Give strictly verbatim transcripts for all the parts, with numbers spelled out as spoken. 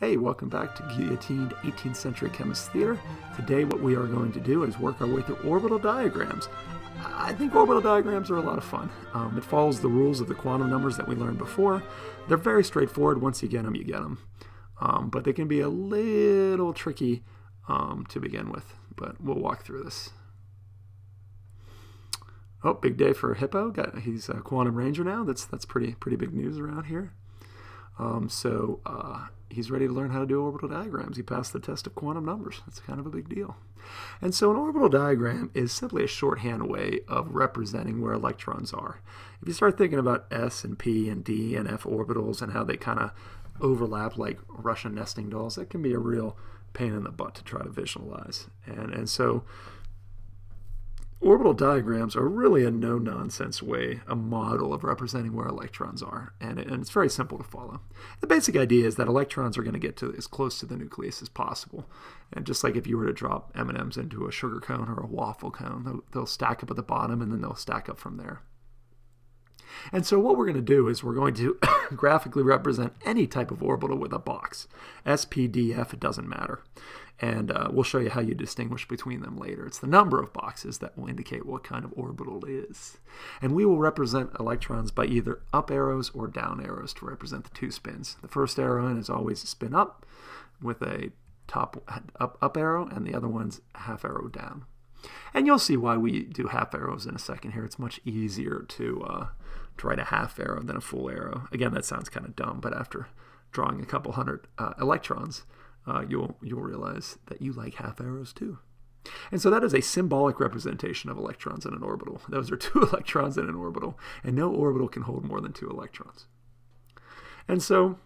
Hey, welcome back to Guillotined eighteenth Century Chemist Theater. Today what we are going to do is work our way through orbital diagrams. I think orbital diagrams are a lot of fun. Um, it follows the rules of the quantum numbers that we learned before. They're very straightforward. Once you get them, you get them. Um, but they can be a little tricky um, to begin with, but we'll walk through this. Oh, big day for Hippo. Got, he's a quantum ranger now. That's, that's pretty, pretty big news around here. Um, so uh, he's ready to learn how to do orbital diagrams. He passed the test of quantum numbers. That's kind of a big deal. And so an orbital diagram is simply a shorthand way of representing where electrons are. If you start thinking about S and P and D and F orbitals and how they kind of overlap like Russian nesting dolls, that can be a real pain in the butt to try to visualize. And, and so orbital diagrams are really a no-nonsense way, a model of representing where electrons are, and, and it's very simple to follow. The basic idea is that electrons are going to get to as close to the nucleus as possible, and just like if you were to drop M and M's into a sugar cone or a waffle cone, they'll, they'll stack up at the bottom and then they'll stack up from there. And so what we're going to do is we're going to graphically represent any type of orbital with a box. S, P, D, F, it doesn't matter. And uh, we'll show you how you distinguish between them later. It's the number of boxes that will indicate what kind of orbital it is. And we will represent electrons by either up arrows or down arrows to represent the two spins. The first arrow in is always a spin up with a top up, up arrow, and the other one's half arrow down. And you'll see why we do half arrows in a second here. It's much easier to, uh, to write a half arrow than a full arrow. Again, that sounds kind of dumb, but after drawing a couple hundred uh, electrons, uh, you'll, you'll realize that you like half arrows too. And so that is a symbolic representation of electrons in an orbital. Those are two electrons in an orbital, and no orbital can hold more than two electrons. And so,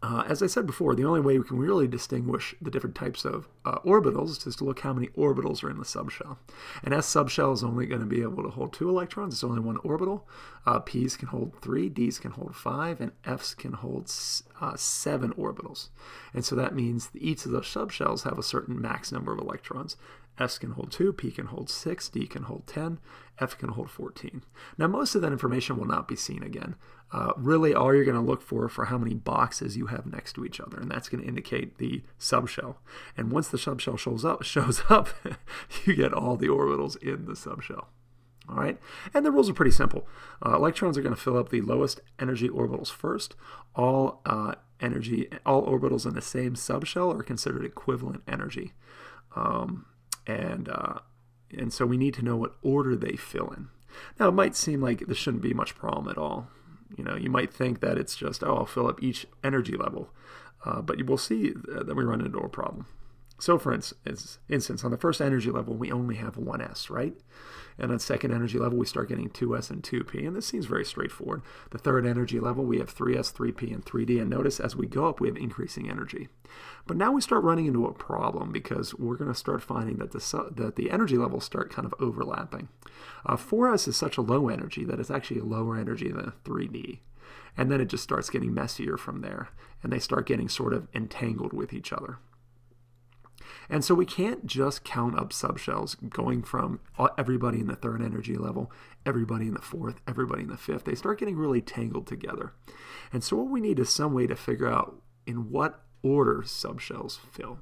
Uh, as I said before, the only way we can really distinguish the different types of uh, orbitals is to look how many orbitals are in the subshell. An S subshell is only going to be able to hold two electrons. It's only one orbital. Uh, P's can hold three, D's can hold five, and F's can hold uh, seven orbitals. And so that means each of those subshells have a certain max number of electrons. S can hold two, P can hold six, D can hold ten, F can hold fourteen. Now most of that information will not be seen again. Uh, really all you're going to look for for how many boxes you have next to each other, and that's going to indicate the subshell. And once the subshell shows up, shows up you get all the orbitals in the subshell. All right, and the rules are pretty simple. Uh, electrons are going to fill up the lowest energy orbitals first. All uh, energy, all orbitals in the same subshell are considered equivalent energy. Um, And, uh, and so we need to know what order they fill in. Now, it might seem like this shouldn't be much problem at all. You know, you might think that it's just, oh, I'll fill up each energy level. Uh, but you will see that we run into a problem. So, for instance, instance, on the first energy level, we only have one S, right? And on second energy level, we start getting two S and two P, and this seems very straightforward. The third energy level, we have three S, three P, and three D, and notice as we go up, we have increasing energy. But now we start running into a problem because we're going to start finding that the, that the energy levels start kind of overlapping. Uh, four S is such a low energy that it's actually a lower energy than three D. And then it just starts getting messier from there, and they start getting sort of entangled with each other. And so we can't just count up subshells going from everybody in the third energy level, everybody in the fourth, everybody in the fifth. They start getting really tangled together. And so what we need is some way to figure out in what order subshells fill.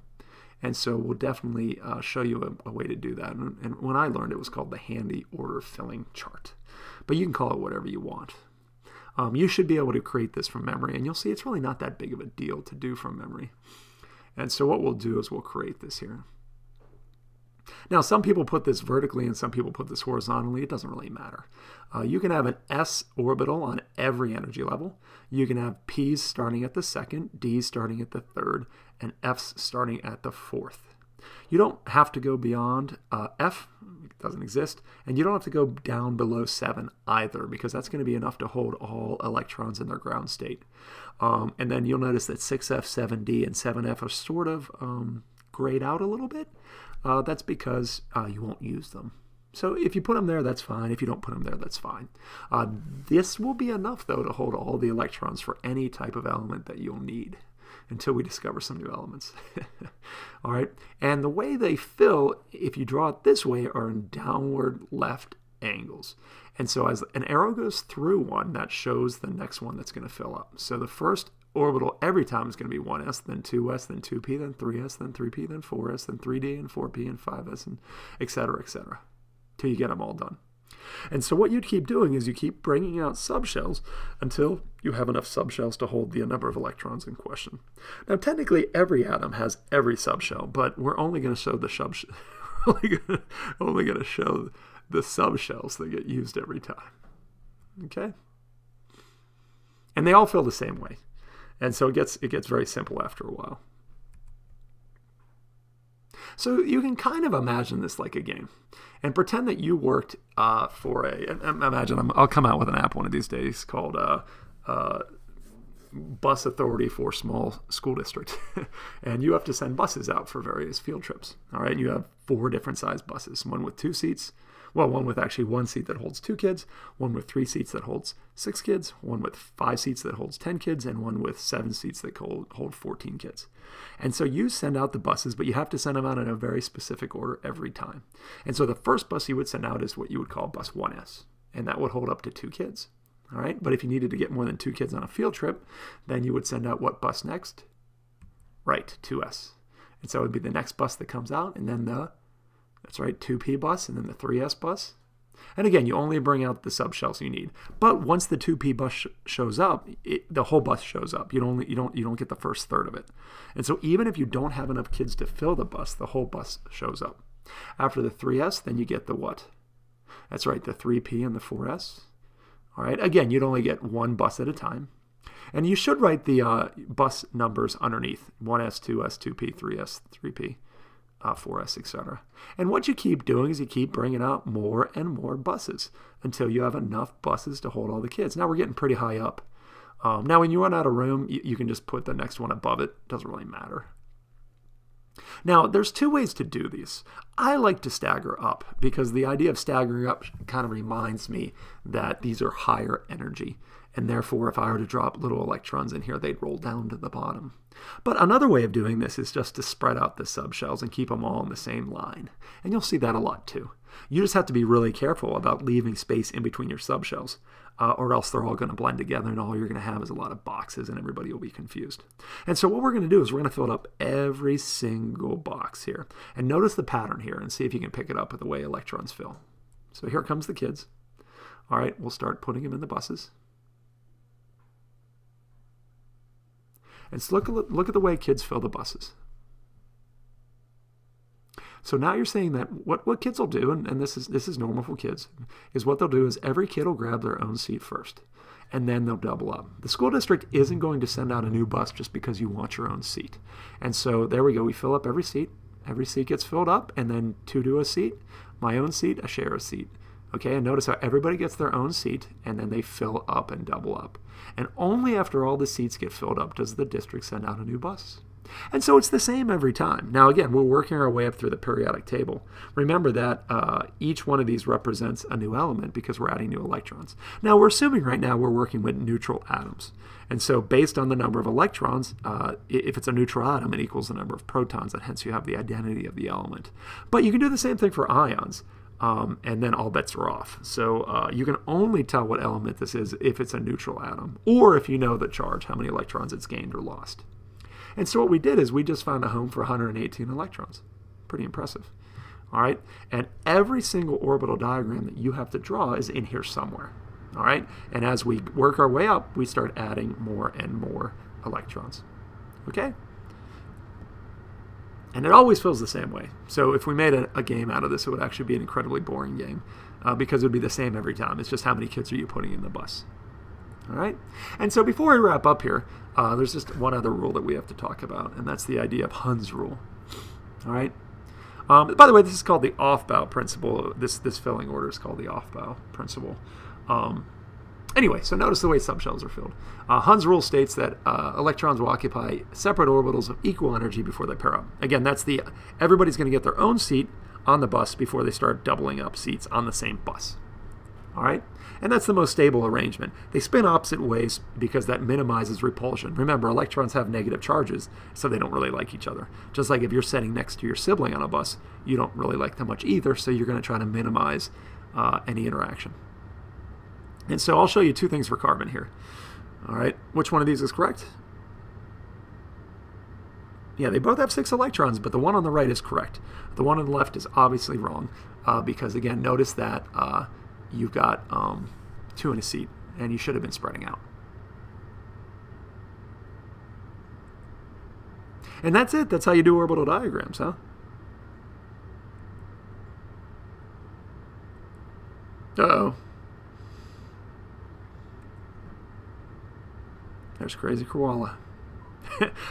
And so we'll definitely uh, show you a, a way to do that. And, and when I learned it was called the Handy Order Filling Chart. But you can call it whatever you want. Um, you should be able to create this from memory. And you'll see it's really not that big of a deal to do from memory. And so what we'll do is we'll create this here. Now, some people put this vertically and some people put this horizontally. It doesn't really matter. Uh, you can have an S orbital on every energy level. You can have P's starting at the second, D's starting at the third, and F's starting at the fourth. You don't have to go beyond uh, F, it doesn't exist, and you don't have to go down below seven either, because that's going to be enough to hold all electrons in their ground state. Um, and then you'll notice that six F, seven D, and seven F are sort of um, grayed out a little bit. Uh, that's because uh, you won't use them. So if you put them there, that's fine. If you don't put them there, that's fine. Uh, this will be enough, though, to hold all the electrons for any type of element that you'll need, until we discover some new elements. All right, and the way they fill, if you draw it this way, are in downward left angles. And so as an arrow goes through one, that shows the next one that's going to fill up. So the first orbital every time is going to be one s, then two s, then two p, then three s, then three p, then four s, then three d, and four p, and five s, and et cetera, et cetera, till you get them all done. And so what you'd keep doing is you keep bringing out subshells until you have enough subshells to hold the number of electrons in question. Now technically every atom has every subshell, but we're only going to show the sub only going only going to show the subshells that get used every time. Okay? And they all feel the same way. And so it gets it gets very simple after a while. So you can kind of imagine this like a game, and pretend that you worked uh, for a. Imagine I'm, I'll come out with an app one of these days called uh, uh, Bus Authority for Small School District, and you have to send buses out for various field trips. All right, you have four different size buses: one with two seats, well, one with actually one seat that holds two kids, one with three seats that holds six kids, one with five seats that holds ten kids, and one with seven seats that hold fourteen kids. And so you send out the buses, but you have to send them out in a very specific order every time. And so the first bus you would send out is what you would call bus one s, and that would hold up to two kids. All right, but if you needed to get more than two kids on a field trip, then you would send out what bus next? Right, two s. And so it would be the next bus that comes out, and then the That's right, two p bus, and then the three s bus. And again, you only bring out the subshells you need. But once the two p bus sh shows up, it, the whole bus shows up. You don't you don't you don't get the first third of it. And so even if you don't have enough kids to fill the bus, the whole bus shows up. After the three s, then you get the what? That's right, the three p and the four s. All right. Again, you'd only get one bus at a time. And you should write the uh, bus numbers underneath: one s, two s, two p, three s, three p. Uh, four s, et cetera. And what you keep doing is you keep bringing out more and more buses until you have enough buses to hold all the kids. Now we're getting pretty high up. Um, now when you run out of room, you, you can just put the next one above it. Doesn't really matter. Now there's two ways to do these. I like to stagger up because the idea of staggering up kind of reminds me that these are higher energy. And therefore, if I were to drop little electrons in here, they'd roll down to the bottom. But another way of doing this is just to spread out the subshells and keep them all in the same line. And you'll see that a lot too. You just have to be really careful about leaving space in between your subshells, uh, or else they're all going to blend together and all you're going to have is a lot of boxes and everybody will be confused. And so what we're going to do is we're going to fill up every single box here. And notice the pattern here and see if you can pick it up with the way electrons fill. So here comes the kids. All right, we'll start putting them in the buses. And so look, look at the way kids fill the buses. So now you're seeing that what, what kids will do, and, and this is, this is normal for kids, is what they'll do is every kid will grab their own seat first, and then they'll double up. The school district isn't going to send out a new bus just because you want your own seat. And so there we go. We fill up every seat. Every seat gets filled up, and then two to a seat, my own seat, I share a seat. Okay, and notice how everybody gets their own seat, and then they fill up and double up. And only after all the seats get filled up does the district send out a new bus. And so it's the same every time. Now again, we're working our way up through the periodic table. Remember that uh, each one of these represents a new element because we're adding new electrons. Now we're assuming right now we're working with neutral atoms. And so based on the number of electrons, uh, if it's a neutral atom, it equals the number of protons, and hence you have the identity of the element. But you can do the same thing for ions. Um, and then all bets are off. So uh, you can only tell what element this is if it's a neutral atom, or if you know the charge, how many electrons it's gained or lost. And so what we did is we just found a home for one hundred eighteen electrons. Pretty impressive. All right, and every single orbital diagram that you have to draw is in here somewhere. All right, and as we work our way up, we start adding more and more electrons. Okay? And it always feels the same way. So if we made a, a game out of this, it would actually be an incredibly boring game uh, because it would be the same every time. It's just how many kids are you putting in the bus. All right? And so before we wrap up here, uh, there's just one other rule that we have to talk about, and that's the idea of Hund's rule. All right? Um, by the way, this is called the Aufbau principle. This, this filling order is called the Aufbau principle. Um, Anyway, so notice the way subshells are filled. Uh, Hund's rule states that uh, electrons will occupy separate orbitals of equal energy before they pair up. Again, that's the, everybody's going to get their own seat on the bus before they start doubling up seats on the same bus. All right? And that's the most stable arrangement. They spin opposite ways because that minimizes repulsion. Remember, electrons have negative charges, so they don't really like each other. Just like if you're sitting next to your sibling on a bus, you don't really like them much either, so you're going to try to minimize uh, any interaction. And so I'll show you two things for carbon here. All right, which one of these is correct? Yeah, they both have six electrons, but the one on the right is correct. The one on the left is obviously wrong uh, because, again, notice that uh, you've got um, two in a seat, and you should have been spreading out. And that's it. That's how you do orbital diagrams, huh? Uh-oh. There's Crazy Koala.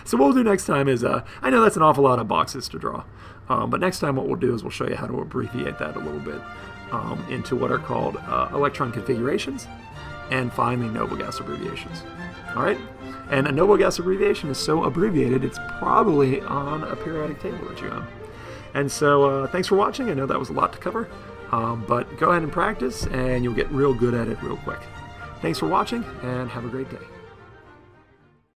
So what we'll do next time is, uh, I know that's an awful lot of boxes to draw, um, but next time what we'll do is we'll show you how to abbreviate that a little bit um, into what are called uh, electron configurations, and finally noble gas abbreviations. All right? And a noble gas abbreviation is so abbreviated it's probably on a periodic table that you own. And so uh, thanks for watching. I know that was a lot to cover, um, but go ahead and practice, and you'll get real good at it real quick. Thanks for watching, and have a great day.